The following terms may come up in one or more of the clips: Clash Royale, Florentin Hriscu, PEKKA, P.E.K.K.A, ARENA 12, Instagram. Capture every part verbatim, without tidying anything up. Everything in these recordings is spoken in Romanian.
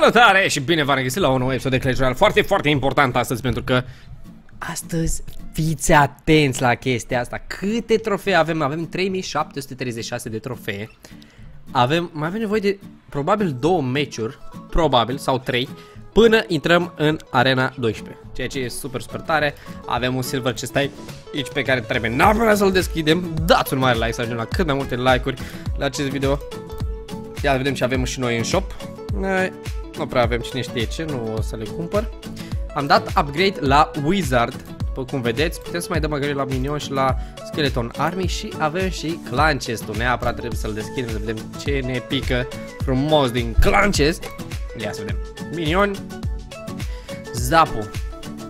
Salutare și bine v-am găsit la un nou episod de Clash Royale. Foarte, foarte important astăzi, pentru că astăzi fiți atenți la chestia asta. Câte trofee avem? Avem trei mii șapte sute treizeci și șase de trofee. Avem, mai avem nevoie de probabil două meciuri, probabil, sau trei, până intrăm în Arena doisprezece, ceea ce e super, super tare. Avem un silver chest aici pe care trebuie neapărat să-l deschidem. Dați un mare like să ajungem la cât mai multe like-uri la acest video. Ia vedem ce avem și noi în shop. Noi nu prea avem, cine știe ce, nu o să le cumpăr. Am dat upgrade la Wizard, după cum vedeți. Putem să mai dăm upgrade la Minion și la Skeleton Army și avem și Clan Chest-ul. Neapărat trebuie să-l deschidem, să vedem ce ne pică frumos din Clan Chest. Ia să vedem. Minion, Zapu.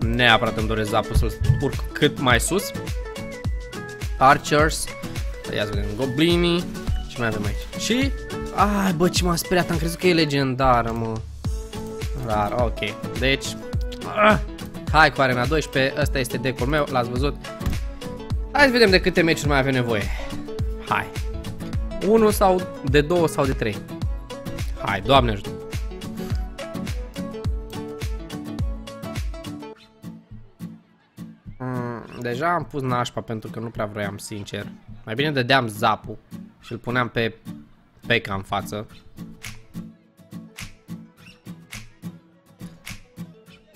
Neapărat îmi doresc Zapu, să-l urc cât mai sus. Archers. Ia să vedem Goblinii. Ce mai avem aici? Și... ai, bă, ce m-am speriat, am crezut că e legendară, mă. Rar, ok. Deci, ah, hai cu Arena doisprezece, ăsta este decul meu, l-ați văzut. Hai să vedem de câte meciuri mai avem nevoie. Hai. Unu sau de două sau de trei. Hai, Doamne ajută. Mm, deja am pus nașpa pentru că nu prea vroiam, sincer. Mai bine dădeam Zapu și îl puneam pe... P E K K A în față.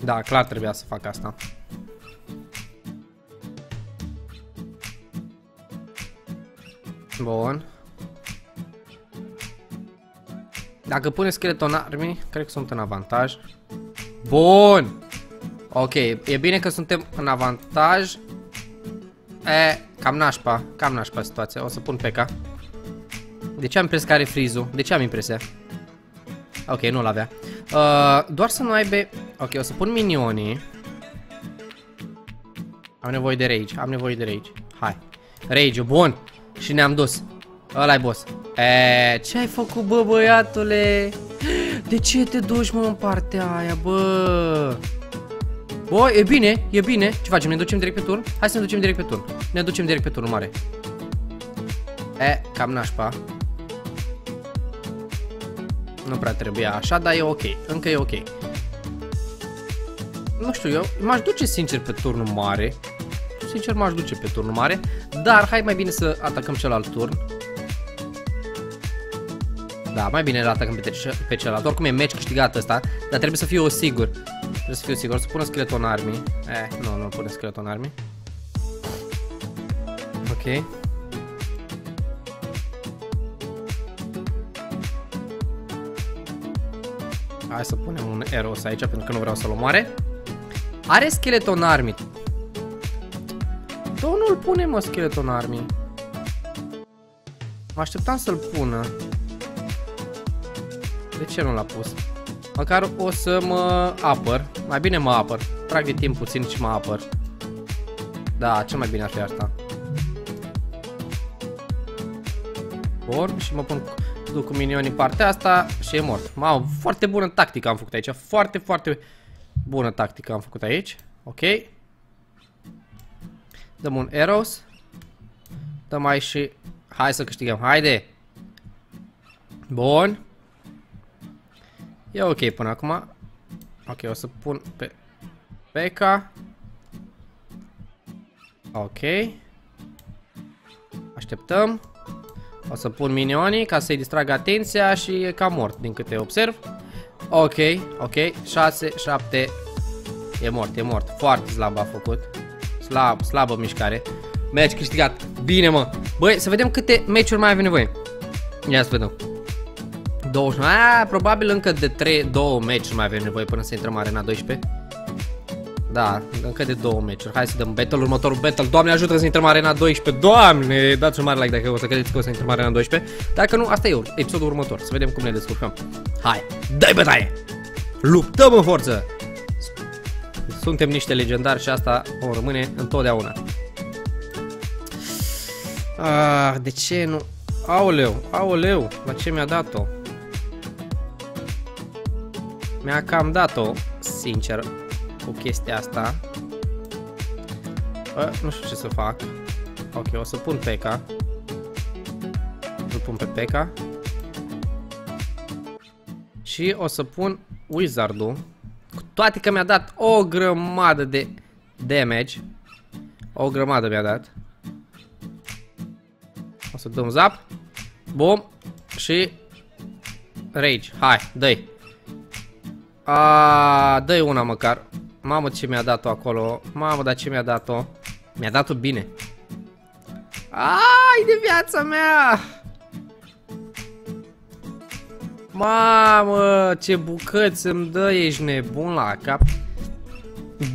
Da, clar trebuia să fac asta. Bun. Dacă pune Skeleton Army, cred că sunt în avantaj. Bun. Ok, e bine că suntem în avantaj. E, cam nașpa, cam nașpa situația. O să pun P E K K A. De ce am impresia că are freeze-ul? De ce am impresia? Ok, nu-l avea. Uh, doar să nu aibă... Ok, o să pun minionii. Am nevoie de rage, am nevoie de rage. Hai. Rage-ul, bun. Și ne-am dus. Ăla-i boss. Eee, ce ai făcut, bă, băiatule? De ce te duci, mă, în partea aia, bă? Bă, e bine, e bine. Ce facem? Ne ducem direct pe turn? Hai să ne ducem direct pe turn. Ne ducem direct pe turn mare. E, cam nașpa. Nu prea trebuia așa, dar e ok. Încă e ok. Nu știu, eu m-aș duce sincer pe turnul mare. Sincer m-aș duce pe turnul mare. Dar hai mai bine să atacăm celălalt turn. Da, mai bine îl atacăm pe, pe celălalt. Oricum e meci câștigat ăsta. Dar trebuie să fiu sigur. Trebuie să fiu sigur. Să pună Skeleton Army. Eh, nu, nu pune Skeleton Army. Ok. Hai să punem un Eros aici, pentru că nu vreau să-l omoare. Are Skeleton Army. Tot nu-l pune, mă, Skeleton Army. Mă așteptam să-l pună. De ce nu l-a pus? Măcar o să mă apăr. Mai bine mă apăr. Trag de timp puțin și mă apăr. Da, cel mai bine ar fi asta. Bun, și mă pun... duc cu minionii partea asta și e mort. Mamă, foarte bună tactică am făcut aici. Foarte, foarte bună tactică am făcut aici. Ok. Dăm un arrows. Dăm aici și... hai să câștigăm. Haide! Bun. E ok până acum. Ok, o să pun pe... P E K K A. Ok. Așteptăm. O să pun minionii ca să-i distrag atenția și e cam mort din câte observ. Ok, ok, șase, șapte. E mort, e mort. Foarte slab a făcut. Slab, slabă mișcare. Meci câștigat. Bine, mă. Băi, să vedem câte meciuri mai avem nevoie. Ia să vedem. douăzeci. A, probabil încă de trei, două meciuri mai avem nevoie până să intrăm Arena doisprezece. Da, încă de două meciuri. Hai să dăm battle, următorul battle. Doamne ajută să intrăm Arena doisprezece. Doamne, dați un mare like dacă o să credeți că o să intrăm Arena doisprezece. Dacă nu, asta e episodul următor. Să vedem cum ne descurcăm. Hai, dai bătaie! Luptăm în forță! Suntem niște legendari și asta o rămâne întotdeauna. Ah, de ce nu? Aoleu, aoleu, la ce mi-a dat-o? Mi-a cam dat-o, sincer, cu chestia asta. Bă, nu știu ce să fac. Ok, o să pun P E K K A. Îl pun pe P E K K A. Și o să pun wizard-ul. Cu toate că mi-a dat o grămadă de damage. O grămadă mi-a dat. O să dăm zap. Bum. Și rage. Hai, dă-i. Dă-i una măcar. Mamă, ce mi-a dat-o acolo. Mamă, dar ce mi-a dat-o. Mi-a dat-o bine. Ai de viața mea. Mamă, ce bucăți îmi dă, ești nebun la cap.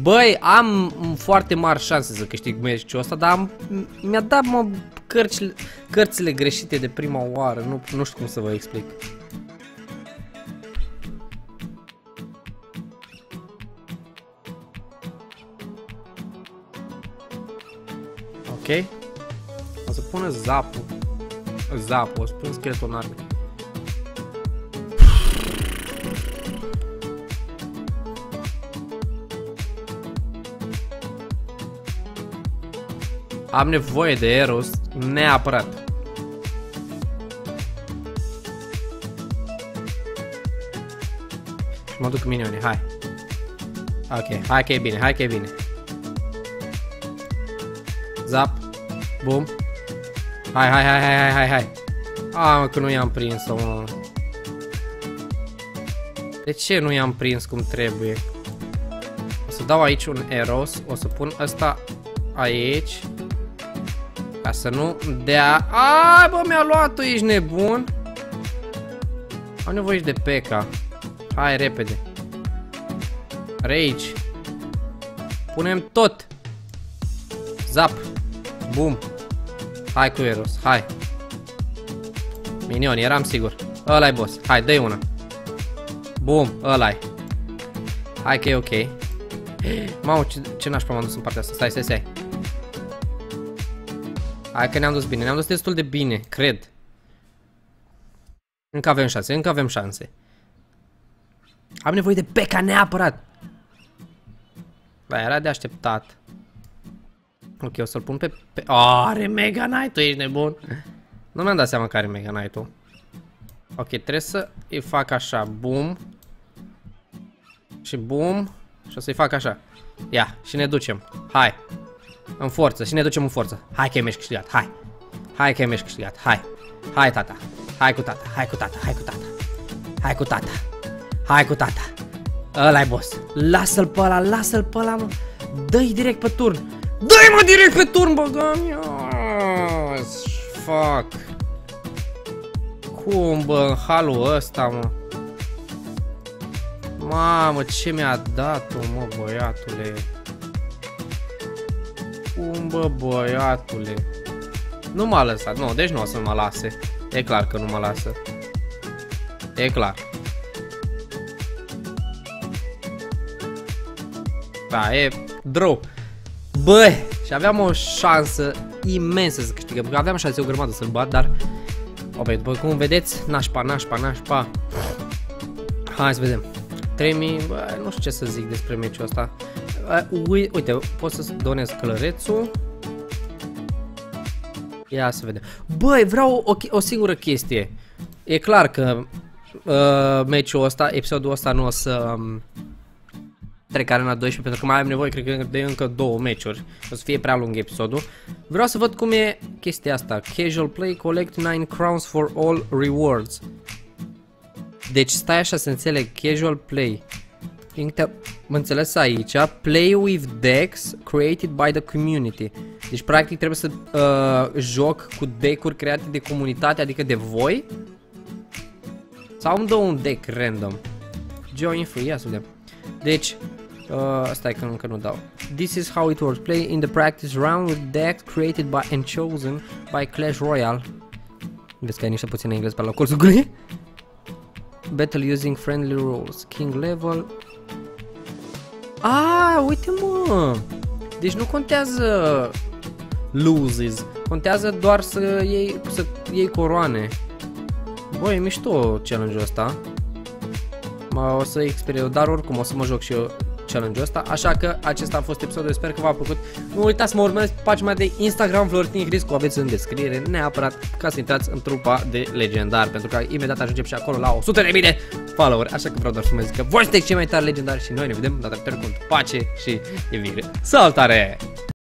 Băi, am foarte mari șanse să câștig meciul ăsta, dar mi-a dat, mă, cărțile, cărțile greșite de prima oară, nu, nu știu cum să vă explic. Ok. O să pună zapul. Zapul, o să pun scheleton arme. Am nevoie de Eros neapărat. Mă duc minioni, hai. Ok, hai că e bine, hai că e bine. Zap. Bum. Hai, hai, hai, hai, hai, hai. A, mă, că nu i-am prins-o, mă. De ce nu i-am prins cum trebuie? O să dau aici un Eros, o să pun ăsta aici. Ca să nu dea... Ai, bă, mi-a luat-o, ești nebun? Am nevoie de P K K A. Hai, repede. Rage. Punem tot. Zap. Bum. Hai cu Eros, hai. Minion, eram sigur. Ăla-i boss. Hai, dă-i una. Bum, ăla-i. Hai că e ok. Mamă, ce, ce nașpa m-am dus în partea asta. Stai, stai, stai. Hai că ne-am dus bine, ne-am dus destul de bine, cred. Încă avem șanse, încă avem șanse. Am nevoie de P E K K A neapărat. Bă, era de așteptat. Ok, o să-l pun pe... pe... Oh, are Mega Knight-ul, ești nebun. Nu mi-am dat seama că are Mega Knight-ul. Ok, trebuie să îi fac așa, boom. Și boom. Și o să-i fac așa. Ia, și ne ducem, hai. În forță, și ne ducem în forță. Hai că e meci câștigat, hai. Hai că e meci câștigat, hai. Hai, tata, hai cu tata, hai cu tata, hai cu tata. Hai cu tata, hai cu tata. Ăla-i boss. Lasă-l pe ăla, lasă-l pe ăla, mă. Dă-i direct pe turn. Dă-i, mă, direct pe turn, băgam. Fuck. Cum, bă, în halul ăsta, mă. Mamă, ce mi-a dat-o, mă, băiatule. Cum, bă, băiatule. Nu m-a lăsat, nu, deci nu o să mă lase. E clar că nu mă lasă. E clar. Da, e draw. Bă, și aveam o șansă imensă să câștigăm, că aveam șanse o grămadă să-l bat, dar... Ope, după cum vedeți, nașpa, nașpa, nașpa. Hai să vedem. trei mii, bă, nu știu ce să zic despre meciul ăsta. Ui, uite, pot să donez clărețul. Ia să vedem. Băi, vreau o, o singură chestie. E clar că uh, meciul ăsta, episodul ăsta nu o să um, trec arena doisprezece, pentru că mai am nevoie, cred că, de încă două meciuri. O să fie prea lung episodul. Vreau să văd cum e chestia asta. Casual play, collect nine crowns for all rewards. Deci stai așa să înțeleg. Casual play. Mă înțeles aici, play with decks created by the community. Deci practic trebuie să uh, joc cu deck-uri create de comunitate, adică de voi. Sau îmi dă un deck random. Join free, ia să vedem. Deci, uh, stai că încă nu dau. This is how it works. Play in the practice round with decks created by and chosen by Clash Royale. Vezi că ai niște puțin engleză pe la colțul gurii. Battle using friendly rules. King level. Ah, uite, mă. Deci nu contează loses, contează doar să iei, să iei coroane. Băi, e mișto challenge-ul ăsta. O să experimentez, dar oricum o să mă joc și eu challenge-ul ăsta. Așa că acesta a fost episodul, sper că v-a plăcut. Nu uitați să mă urmăriți pe pagina de Instagram Florentin Hriscu, aveți în descriere neapărat, ca să intrați în trupa de legendar, pentru că imediat ajungem și acolo la o sută de mii de follower. Așa că vreau doar să mă zic că voi sunteți cei mai tari legendari și noi ne vedem data viitoare cu pace și iubire. Salutare!